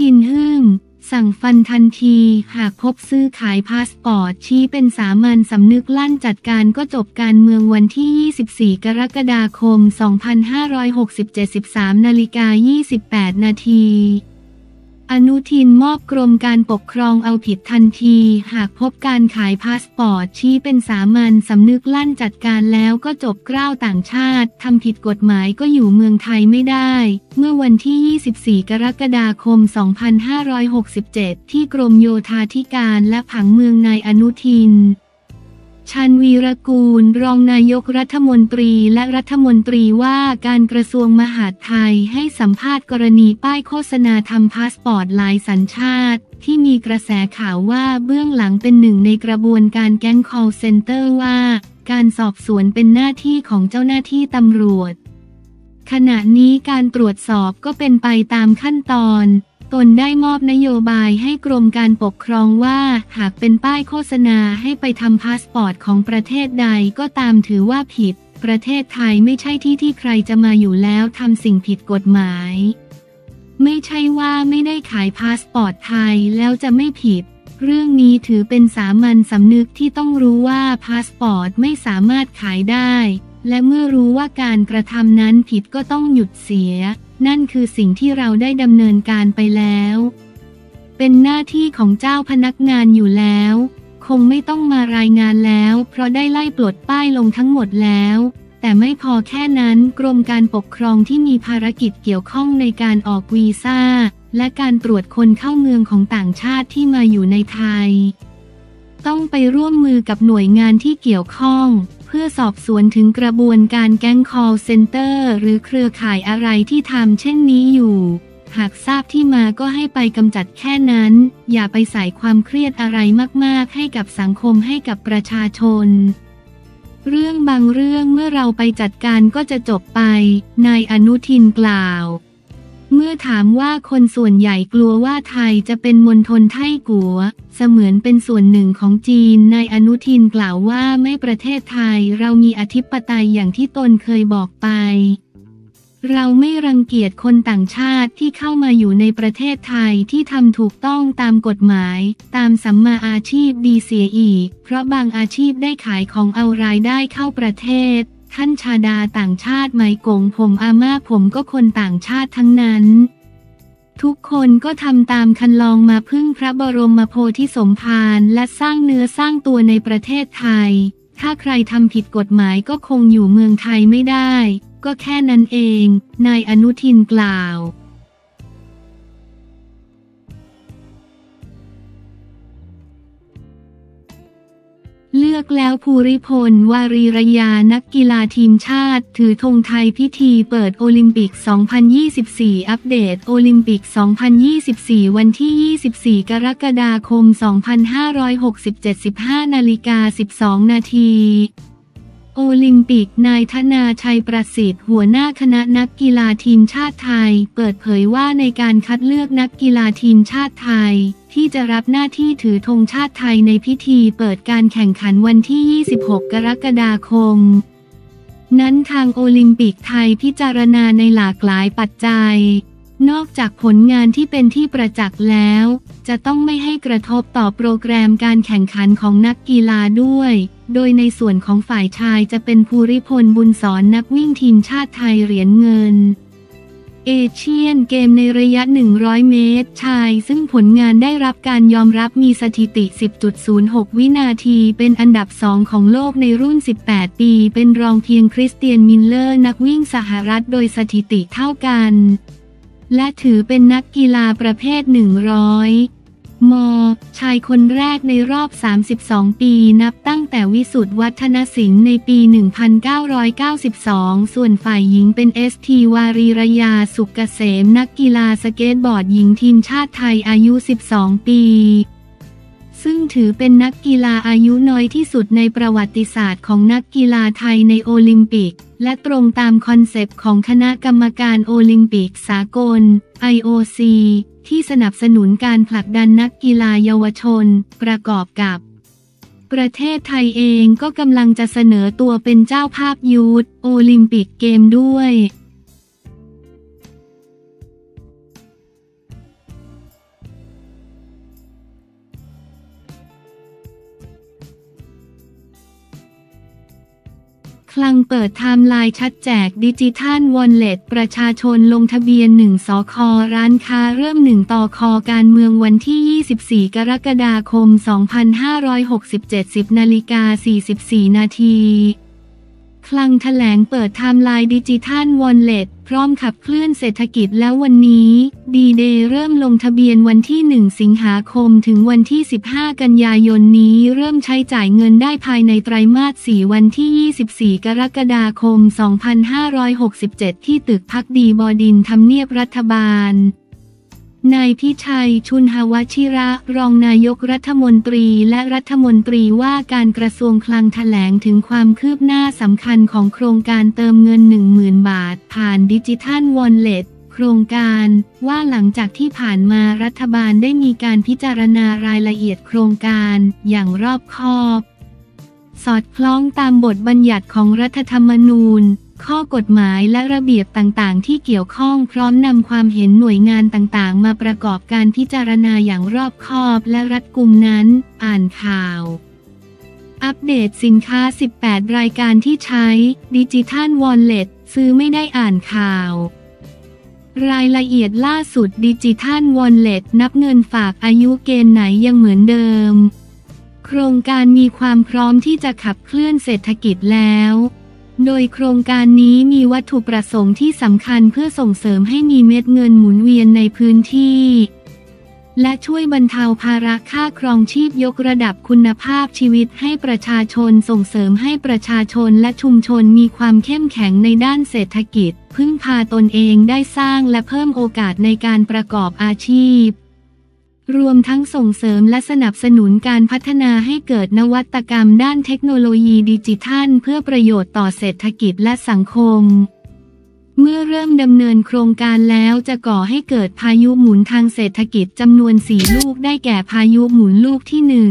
ทินฮึ่มสั่งฟันทันทีหากพบซื้อขายพาสปอร์ตชี้เป็นสามัญสำนึกลั่นจัดการก็จบการเมืองวันที่ 24 กรกฎาคม 2567 13:28 นาทีอนุทินมอบกรมการปกครองเอาผิดทันทีหากพบการขายพาสปอร์ตชี้เป็นสามัญสำนึกลั่นจัดการแล้วก็จบกล้าวต่างชาติทำผิดกฎหมายก็อยู่เมืองไทยไม่ได้เมื่อวันที่ 24 กรกฎาคม 2567 ที่กรมโยธาธิการและผังเมืองนายอนุทินชาญวีรกูลรองนายกรัฐมนตรีและรัฐมนตรีว่าการกระทรวงมหาดไทยให้สัมภาษณ์กรณีป้ายโฆษณาทำพาสปอร์ตหลายสัญชาติที่มีกระแสข่าวว่าเบื้องหลังเป็นหนึ่งในกระบวนการแก๊ง call center ว่าการสอบสวนเป็นหน้าที่ของเจ้าหน้าที่ตำรวจขณะนี้การตรวจสอบก็เป็นไปตามขั้นตอนตนได้มอบนโยบายให้กรมการปกครองว่าหากเป็นป้ายโฆษณาให้ไปทำพาสปอร์ตของประเทศใดก็ตามถือว่าผิดประเทศไทยไม่ใช่ที่ที่ใครจะมาอยู่แล้วทำสิ่งผิดกฎหมายไม่ใช่ว่าไม่ได้ขายพาสปอร์ตไทยแล้วจะไม่ผิดเรื่องนี้ถือเป็นสามัญสำนึกที่ต้องรู้ว่าพาสปอร์ตไม่สามารถขายได้และเมื่อรู้ว่าการกระทำนั้นผิดก็ต้องหยุดเสียนั่นคือสิ่งที่เราได้ดำเนินการไปแล้วเป็นหน้าที่ของเจ้าพนักงานอยู่แล้วคงไม่ต้องมารายงานแล้วเพราะได้ไล่ปลดป้ายลงทั้งหมดแล้วแต่ไม่พอแค่นั้นกรมการปกครองที่มีภารกิจเกี่ยวข้องในการออกวีซ่าและการตรวจคนเข้าเมืองของต่างชาติที่มาอยู่ในไทยต้องไปร่วมมือกับหน่วยงานที่เกี่ยวข้องเพื่อสอบสวนถึงกระบวนการแก๊ง call center หรือเครือข่ายอะไรที่ทำเช่นนี้อยู่หากทราบที่มาก็ให้ไปกำจัดแค่นั้นอย่าไปใส่ความเครียดอะไรมากๆให้กับสังคมให้กับประชาชนเรื่องบางเรื่องเมื่อเราไปจัดการก็จะจบไปนายอนุทินกล่าวเมื่อถามว่าคนส่วนใหญ่กลัวว่าไทยจะเป็นมณฑลไทกัวเสมือนเป็นส่วนหนึ่งของจีนนายอนุทินกล่าวว่าไม่ประเทศไทยเรามีอธิปไตยอย่างที่ตนเคยบอกไปเราไม่รังเกียจคนต่างชาติที่เข้ามาอยู่ในประเทศไทยที่ทำถูกต้องตามกฎหมายตามสัมมาอาชีพดีเสียอีกเพราะบางอาชีพได้ขายของเอารายได้เข้าประเทศท่านชาดาต่างชาติไหมกงผมอาม่าผมก็คนต่างชาติทั้งนั้นทุกคนก็ทำตามคันลองมาพึ่งพระบรมโพธิสมภารและสร้างเนื้อสร้างตัวในประเทศไทยถ้าใครทำผิดกฎหมายก็คงอยู่เมืองไทยไม่ได้ก็แค่นั้นเองนายอนุทินกล่าวเลือกแล้วภูริพลวารีรยานักกีฬาทีมชาติถือธงไทยพิธีเปิดโอลิมปิก 2024 อัปเดตโอลิมปิก 2024 วันที่ 24 กรกฎาคม 2567 15:12 นาทีโอลิมปิกนายธนาชัยประสิทธิ์หัวหน้าคณะนักกีฬาทีมชาติไทยเปิดเผยว่าในการคัดเลือกนักกีฬาทีมชาติไทยที่จะรับหน้าที่ถือธงชาติไทยในพิธีเปิดการแข่งขันวันที่ 26 กรกฎาคมนั้นทางโอลิมปิกไทยพิจารณาในหลากหลายปัจจัยนอกจากผลงานที่เป็นที่ประจักษ์แล้วจะต้องไม่ให้กระทบต่อโปรแกรมการแข่งขันของนักกีฬาด้วยโดยในส่วนของฝ่ายชายจะเป็นภูริพลบุญสอนนักวิ่งทีมชาติไทยเหรียญเงินเอเชียนเกมในระยะ100 เมตรชายซึ่งผลงานได้รับการยอมรับมีสถิติ 10.06 วินาทีเป็นอันดับ2ของโลกในรุ่น18 ปีเป็นรองเพียงคริสเตียนมิลเลอร์นักวิ่งสหรัฐโดยสถิติเท่ากันและถือเป็นนักกีฬาประเภท100 ม.ชายคนแรกในรอบ32 ปีนับตั้งแต่วิสุทธิ์วัฒนสิงห์ในปี 1992 ส่วนฝ่ายหญิงเป็นSTวารีรยาสุขเกษมนักกีฬาสเกตบอร์ดหญิงทีมชาติไทยอายุ 12 ปีซึ่งถือเป็นนักกีฬาอายุน้อยที่สุดในประวัติศาสตร์ของนักกีฬาไทยในโอลิมปิกและตรงตามคอนเซปต์ของคณะกรรมการโอลิมปิกสากล IOC ที่สนับสนุนการผลักดันนักกีฬาเยาวชนประกอบกับประเทศไทยเองก็กำลังจะเสนอตัวเป็นเจ้าภาพยูทโอลิมปิกเกมด้วย ลังเปิดไทม์ไลน์ชัดแจกดิจิทัลวอลเล็ตประชาชนลงทะเบียน1สค.ร้านค้าเริ่ม1ตค.การเมืองวันที่24กรกฎาคม2567 10:44 น.คลังแถลงเปิดไทม์ไลน์ดิจิทัลวอลเล็ตพร้อมขับเคลื่อนเศรษฐกิจแล้ววันนี้ดีเดย์เริ่มลงทะเบียนวันที่1สิงหาคมถึงวันที่15กันยายนนี้เริ่มใช้จ่ายเงินได้ภายในไตรมาส4วันที่24กรกฎาคม2567ที่ตึกพักดีบดินทร์ทำเนียบรัฐบาลนายพิชัยชุนหวชิระรองนายกรัฐมนตรีและรัฐมนตรีว่าการกระทรวงคลังแถลงถึงความคืบหน้าสำคัญของโครงการเติมเงิน 10,000 บาทผ่านดิจิทัลวอลเล็ตโครงการว่าหลังจากที่ผ่านมารัฐบาลได้มีการพิจารณารายละเอียดโครงการอย่างรอบคอบสอดคล้องตามบทบัญญัติของรัฐธรรมนูญข้อกฎหมายและระเบียบต่างๆที่เกี่ยวข้องพร้อมนำความเห็นหน่วยงานต่างๆมาประกอบการพิจารณาอย่างรอบคอบและรัดกุมนั้นอ่านข่าวอัปเดตสินค้า18รายการที่ใช้ดิจิทัลวอลเล็ตซื้อไม่ได้อ่านข่าวรายละเอียดล่าสุดดิจิทัลวอลเล็ตนับเงินฝากอายุเกณฑ์ไหนยังเหมือนเดิมโครงการมีความพร้อมที่จะขับเคลื่อนเศรษฐกิจแล้วโดยโครงการนี้มีวัตถุประสงค์ที่สำคัญเพื่อส่งเสริมให้มีเม็ดเงินหมุนเวียนในพื้นที่และช่วยบรรเทาภาระค่าครองชีพยกระดับคุณภาพชีวิตให้ประชาชนส่งเสริมให้ประชาชนและชุมชนมีความเข้มแข็งในด้านเศรษฐกิจพึ่งพาตนเองได้สร้างและเพิ่มโอกาสในการประกอบอาชีพรวมทั้งส่งเสริมและสนับสนุนการพัฒนาให้เกิดนวัตกรรมด้านเทคโนโลยีดิจิทัลเพื่อประโยชน์ต่อเศรษฐกิจและสังคมเมื่อเริ่มดำเนินโครงการแล้วจะก่อให้เกิดพายุหมุนทางเศรษฐกิจจำนวน4ลูกได้แก่พายุหมุนลูกที่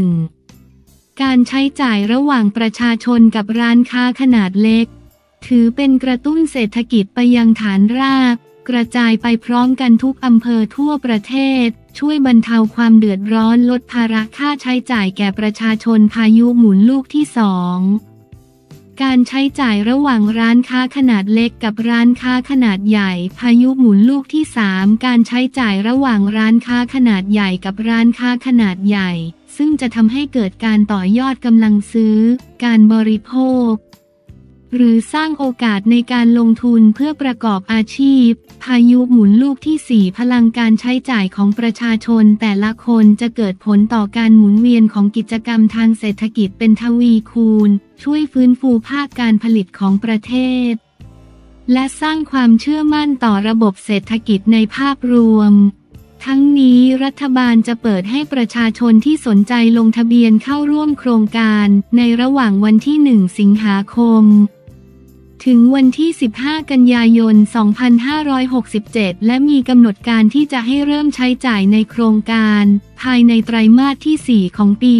1การใช้จ่ายระหว่างประชาชนกับร้านค้าขนาดเล็กถือเป็นกระตุ้นเศรษฐกิจไปยังฐานรากกระจายไปพร้อมกันทุกอำเภอทั่วประเทศช่วยบรรเทาความเดือดร้อนลดภาระค่าใช้จ่ายแก่ประชาชนพายุหมุนลูกที่ 2การใช้จ่ายระหว่างร้านค้าขนาดเล็กกับร้านค้าขนาดใหญ่พายุหมุนลูกที่ 3การใช้จ่ายระหว่างร้านค้าขนาดใหญ่กับร้านค้าขนาดใหญ่ซึ่งจะทำให้เกิดการต่อยอดกำลังซื้อการบริโภคหรือสร้างโอกาสในการลงทุนเพื่อประกอบอาชีพพายุหมุนลูกที่ 4พลังการใช้จ่ายของประชาชนแต่ละคนจะเกิดผลต่อการหมุนเวียนของกิจกรรมทางเศรษฐกิจเป็นทวีคูณช่วยฟื้นฟูภาคการผลิตของประเทศและสร้างความเชื่อมั่นต่อระบบเศรษฐกิจในภาพรวมทั้งนี้รัฐบาลจะเปิดให้ประชาชนที่สนใจลงทะเบียนเข้าร่วมโครงการในระหว่างวันที่1สิงหาคมถึงวันที่15กันยายน2567และมีกำหนดการที่จะให้เริ่มใช้จ่ายในโครงการภายในไตรมาสที่4ของปี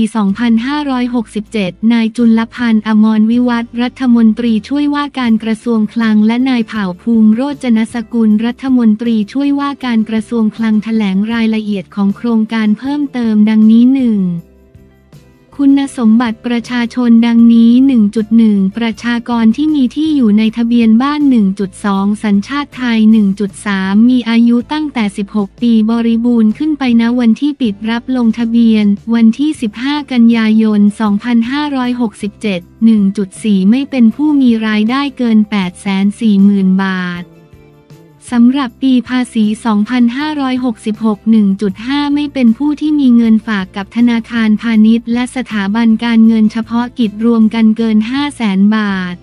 2567นายจุลพันธ์อมรวิวัฒน์รัฐมนตรีช่วยว่าการกระทรวงคลังและนายเผ่าภูมิโรจนสกุลรัฐมนตรีช่วยว่าการกระทรวงคลังแถลงรายละเอียดของโครงการเพิ่มเติมดังนี้ 1คุณสมบัติประชาชนดังนี้ 1.1 ประชากรที่มีที่อยู่ในทะเบียนบ้าน 1.2 สัญชาติไทย 1.3 มีอายุตั้งแต่16ปีบริบูรณ์ขึ้นไปณวันที่ปิดรับลงทะเบียนวันที่15กันยายน2567 1.4 ไม่เป็นผู้มีรายได้เกิน 840,000 บาทสำหรับปีภาษี2566 1.5 ไม่เป็นผู้ที่มีเงินฝากกับธนาคารพาณิชย์และสถาบันการเงินเฉพาะกิจรวมกันเกิน 500,000 บาท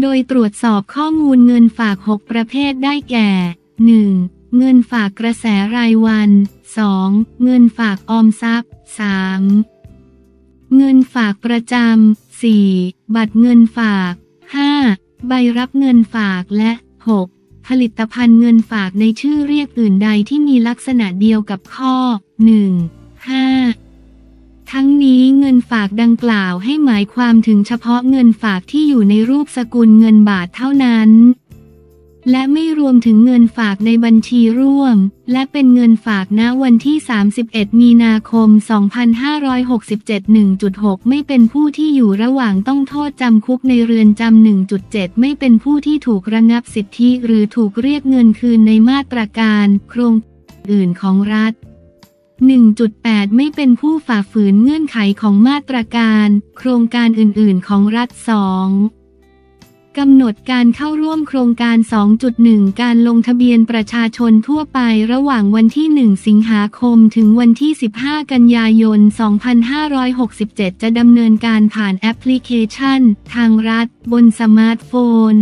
โดยตรวจสอบข้อมูลเงินฝาก6ประเภทได้แก่ 1. เงินฝากกระแสรายวัน 2. เงินฝากออมทรัพย์ 3. เงินฝากประจำ 4. บัตรเงินฝาก 5. ใบรับเงินฝากและ 6.ผลิตภัณฑ์เงินฝากในชื่อเรียกอื่นใดที่มีลักษณะเดียวกับข้อ 1.5 ทั้งนี้เงินฝากดังกล่าวให้หมายความถึงเฉพาะเงินฝากที่อยู่ในรูปสกุลเงินบาทเท่านั้น และไม่รวมถึงเงินฝากในบัญชีร่วมและเป็นเงินฝากณวันที่31มีนาคม2567 1.6 ไม่เป็นผู้ที่อยู่ระหว่างต้องโทษจำคุกในเรือนจำ 1.7 ไม่เป็นผู้ที่ถูกระงับสิทธิหรือถูกเรียกเงินคืนในมาตรการโครงอื่นของรัฐ 1.8 ไม่เป็นผู้ฝ่าฝืนเงื่อนไขของมาตรการโครงการอื่นๆของรัฐ 2กำหนดการเข้าร่วมโครงการ 2.1 การลงทะเบียนประชาชนทั่วไประหว่างวันที่1สิงหาคมถึงวันที่15กันยายน2567จะดำเนินการผ่านแอปพลิเคชันทางรัฐบนสมาร์ทโฟน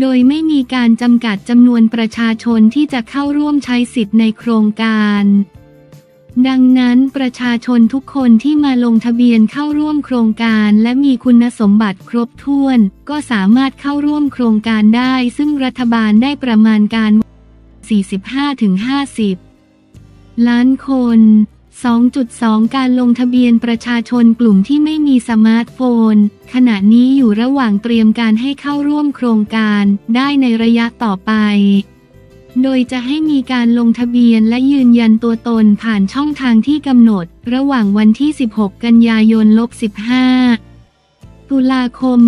โดยไม่มีการจำกัดจำนวนประชาชนที่จะเข้าร่วมใช้สิทธิ์ในโครงการดังนั้นประชาชนทุกคนที่มาลงทะเบียนเข้าร่วมโครงการและมีคุณสมบัติครบถ้วนก็สามารถเข้าร่วมโครงการได้ซึ่งรัฐบาลได้ประมาณการ 45-50 ล้านคน 2.2 การลงทะเบียนประชาชนกลุ่มที่ไม่มีสมาร์ทโฟนขณะนี้อยู่ระหว่างเตรียมการให้เข้าร่วมโครงการได้ในระยะต่อไปโดยจะให้มีการลงทะเบียนและยืนยันตัวตนผ่านช่องทางที่กำหนดระหว่างวันที่16กันยายน-15 ตุลาคม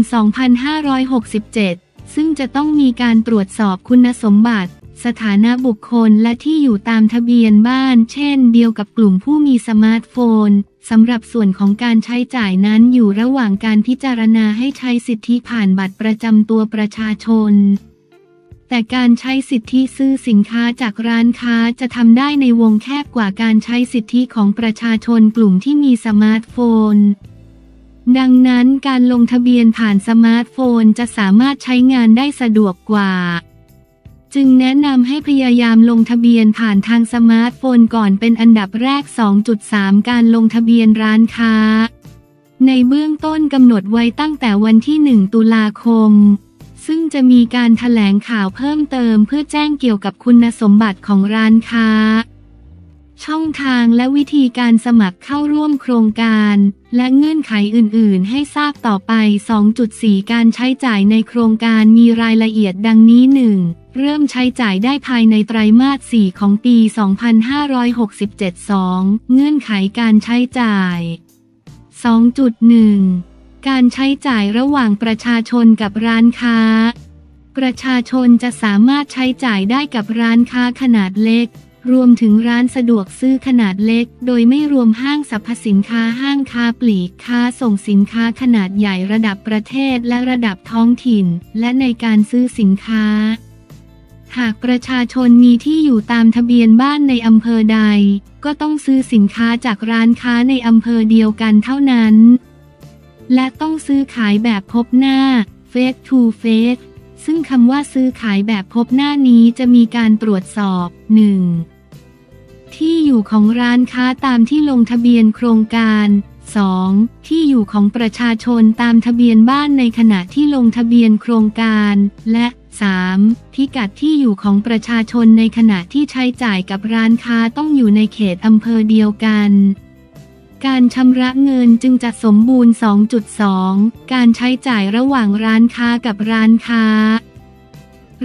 2567 ซึ่งจะต้องมีการตรวจสอบคุณสมบัติสถานะบุคคลและที่อยู่ตามทะเบียนบ้านเช่นเดียวกับกลุ่มผู้มีสมาร์ทโฟนสำหรับส่วนของการใช้จ่ายนั้นอยู่ระหว่างการพิจารณาให้ใช้สิทธิผ่านบัตรประจำตัวประชาชนแต่การใช้สิทธิซื้อสินค้าจากร้านค้าจะทำได้ในวงแคบกว่าการใช้สิทธิของประชาชนกลุ่มที่มีสมาร์ทโฟนดังนั้นการลงทะเบียนผ่านสมาร์ทโฟนจะสามารถใช้งานได้สะดวกกว่าจึงแนะนำให้พยายามลงทะเบียนผ่านทางสมาร์ทโฟนก่อนเป็นอันดับแรก 2.3 การลงทะเบียนร้านค้าในเบื้องต้นกำหนดไว้ตั้งแต่วันที่1ตุลาคมซึ่งจะมีการแถลงข่าวเพิ่มเติมเพื่อแจ้งเกี่ยวกับคุณสมบัติของร้านค้าช่องทางและวิธีการสมัครเข้าร่วมโครงการและเงื่อนไขอื่นๆให้ทราบต่อไป 2.4 การใช้จ่ายในโครงการมีรายละเอียดดังนี้ 1. เริ่มใช้จ่ายได้ภายในไตรมาส 4 ของปี 2567 2. เงื่อนไขการใช้จ่าย 2.1การใช้จ่ายระหว่างประชาชนกับร้านค้าประชาชนจะสามารถใช้จ่ายได้กับร้านค้าขนาดเล็กรวมถึงร้านสะดวกซื้อขนาดเล็กโดยไม่รวมห้างสรรพสินค้าห้างค้าปลีกค้าส่งสินค้าขนาดใหญ่ระดับประเทศและระดับท้องถิ่นและในการซื้อสินค้าหากประชาชนมีที่อยู่ตามทะเบียนบ้านในอำเภอใดก็ต้องซื้อสินค้าจากร้านค้าในอำเภอเดียวกันเท่านั้นและต้องซื้อขายแบบพบหน้า Face to Face ซึ่งคำว่าซื้อขายแบบพบหน้านี้จะมีการตรวจสอบ 1. ที่อยู่ของร้านค้าตามที่ลงทะเบียนโครงการ 2. ที่อยู่ของประชาชนตามทะเบียนบ้านในขณะที่ลงทะเบียนโครงการและ 3. พิกัดที่อยู่ของประชาชนในขณะที่ใช้จ่ายกับร้านค้าต้องอยู่ในเขตอำเภอเดียวกันการชำระเงินจึงจะสมบูรณ์ 2.2 การใช้จ่ายระหว่างร้านค้ากับร้านค้า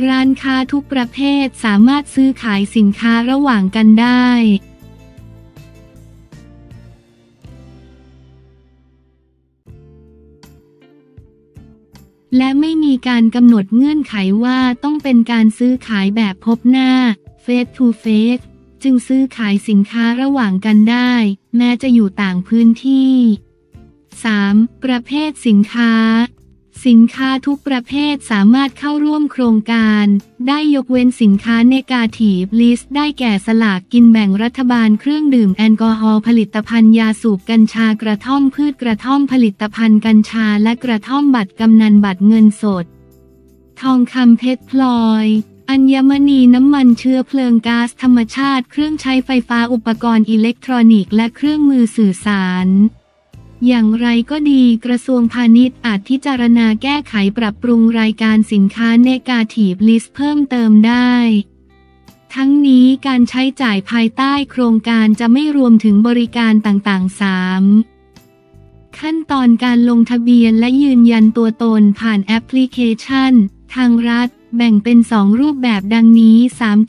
ร้านค้าทุกประเภทสามารถซื้อขายสินค้าระหว่างกันได้และไม่มีการกำหนดเงื่อนไขว่าต้องเป็นการซื้อขายแบบพบหน้า Face to Faceจึงซื้อขายสินค้าระหว่างกันได้แม้จะอยู่ต่างพื้นที่ 3. ประเภทสินค้าสินค้าทุกประเภทสามารถเข้าร่วมโครงการได้ยกเว้นสินค้าเนกาทีฟลิสต์ได้แก่สลากกินแบ่งรัฐบาลเครื่องดื่มแอลกอฮอล์ผลิตภัณฑ์ยาสูบกัญชากระท่อมพืชกระท่อมผลิตภัณฑ์กัญชาและกระท่อมบัตรกำนันบัตรเงินสดทองคำเพชรพลอยอัญมณีน้ำมันเชื้อเพลิงก๊าซธรรมชาติเครื่องใช้ไฟฟ้าอุปกรณ์อิเล็กทรอนิกส์และเครื่องมือสื่อสารอย่างไรก็ดีกระทรวงพาณิชย์อาจพิจารณาแก้ไขปรับปรุงรายการสินค้าเนกาทีฟลิสต์เพิ่มเติมได้ทั้งนี้การใช้จ่ายภายใต้โครงการจะไม่รวมถึงบริการต่างๆ3ขั้นตอนการลงทะเบียนและยืนยันตัวตนผ่านแอปพลิเคชันทางรัฐบ แบ่งเป็น2รูปแบบดังนี้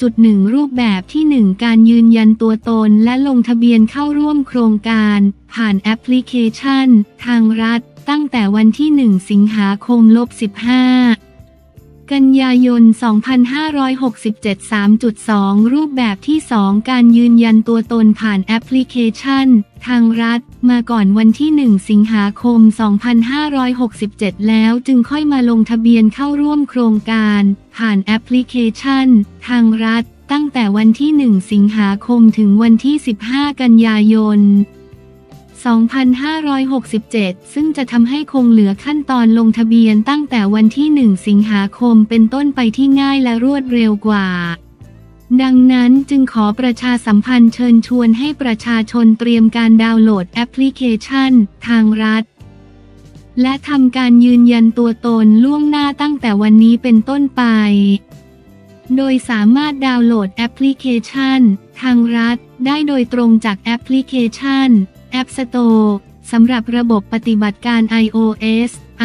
3.1 รูปแบบที่ 1 การยืนยันตัวตนและลงทะเบียนเข้าร่วมโครงการผ่านแอปพลิเคชันทางรัฐตั้งแต่วันที่1 สิงหาคม-15 กันยายน 2567 3.2 รูปแบบที่ 2 การยืนยันตัวตนผ่านแอปพลิเคชันทางรัฐมาก่อนวันที่1 สิงหาคม 2567แล้วจึงค่อยมาลงทะเบียนเข้าร่วมโครงการผ่านแอปพลิเคชันทางรัฐตั้งแต่วันที่1 สิงหาคมถึงวันที่15 กันยายน 2567ซึ่งจะทำให้คงเหลือขั้นตอนลงทะเบียนตั้งแต่วันที่1 สิงหาคมเป็นต้นไปที่ง่ายและรวดเร็วกว่าดังนั้นจึงขอประชาสัมพันธ์เชิญชวนให้ประชาชนเตรียมการดาวน์โหลดแอปพลิเคชันทางรัฐและทำการยืนยันตัวตนล่วงหน้าตั้งแต่วันนี้เป็นต้นไปโดยสามารถดาวน์โหลดแอปพลิเคชันทางรัฐได้โดยตรงจากแอปพลิเคชันApp Store สำหรับระบบปฏิบัติการ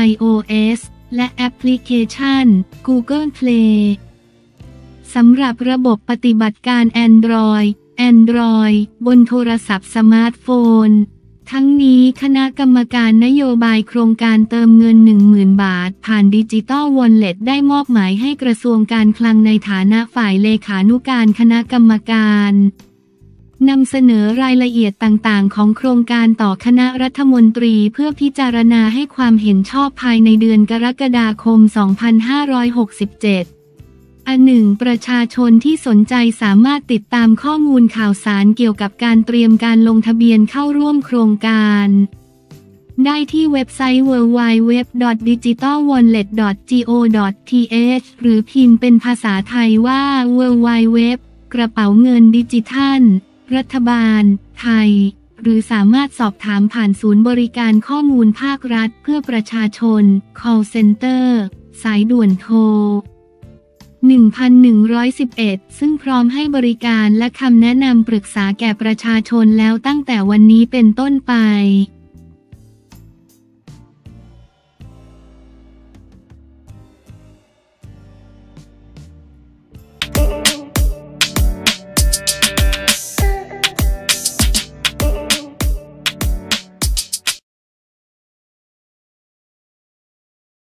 iOS และแอปพลิเคชัน Google Play สำหรับระบบปฏิบัติการ Android บนโทรศัพท์สมาร์ทโฟนทั้งนี้คณะกรรมการนโยบายโครงการเติมเงิน 10,000 บาทผ่านดิจิตอลวอลเล็ตได้มอบหมายให้กระทรวงการคลังในฐานะฝ่ายเลขานุการคณะกรรมการนำเสนอรายละเอียดต่างๆของโครงการต่อคณะรัฐมนตรีเพื่อพิจารณาให้ความเห็นชอบภายในเดือนกรกฎาคม 2567 1. ประชาชนที่สนใจสามารถติดตามข้อมูลข่าวสารเกี่ยวกับการเตรียมการลงทะเบียนเข้าร่วมโครงการได้ที่เว็บไซต์ www.digitalwallet.go.th หรือพิมพ์เป็นภาษาไทยว่า www กระเป๋าเงินดิจิทัลรัฐบาลไทยหรือสามารถสอบถามผ่านศูนย์บริการข้อมูลภาครัฐเพื่อประชาชน Call Center สายด่วนโทร 1111 ซึ่งพร้อมให้บริการและคำแนะนำปรึกษาแก่ประชาชนแล้วตั้งแต่วันนี้เป็นต้นไป